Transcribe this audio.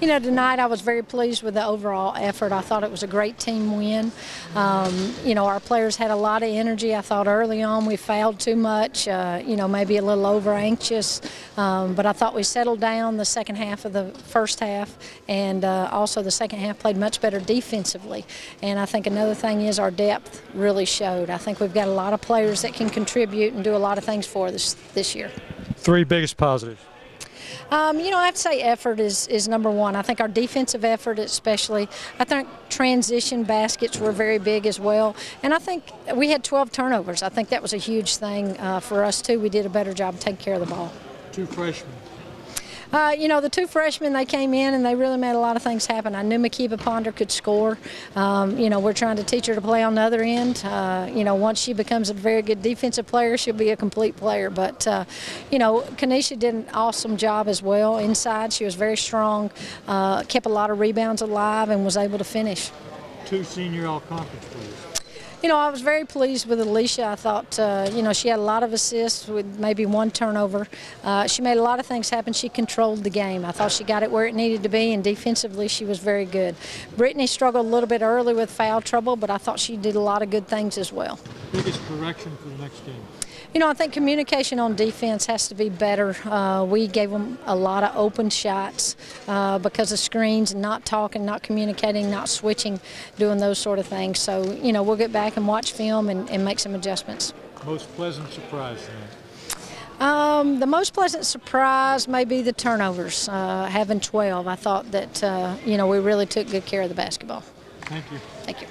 you know, tonight I was very pleased with the overall effort. I thought it was a great team win. You know, our players had a lot of energy. I thought early on we fouled too much, you know, maybe a little over anxious, but I thought we settled down the second half of the first half, and also the second half played much better defensively. And I think another thing is our depth really showed. I think we've got a lot of players that can contribute and do a lot of things for this year. Three biggest positives. You know, I'd say effort is number one. I think our defensive effort especially. I think transition baskets were very big as well. And I think we had 12 turnovers. I think that was a huge thing for us, too. We did a better job taking care of the ball. Two freshmen. You know, the two freshmen, they came in and they really made a lot of things happen. I knew Makiba Ponder could score. You know, we're trying to teach her to play on the other end. You know, once she becomes a very good defensive player, she'll be a complete player. But, you know, Kanisha did an awesome job as well inside. She was very strong, kept a lot of rebounds alive, and was able to finish. Two senior all-conference players. You know, I was very pleased with Alicia. I thought, you know, she had a lot of assists with maybe one turnover. She made a lot of things happen. She controlled the game. I thought she got it where it needed to be, and defensively she was very good. Brittany struggled a little bit early with foul trouble, but I thought she did a lot of good things as well. Biggest correction for the next game? You know, I think communication on defense has to be better. We gave them a lot of open shots because of screens, not talking, not communicating, not switching, doing those sort of things. So, you know, we'll get back and watch film and make some adjustments. Most pleasant surprise tonight? The most pleasant surprise may be the turnovers, having 12. I thought that, you know, we really took good care of the basketball. Thank you. Thank you.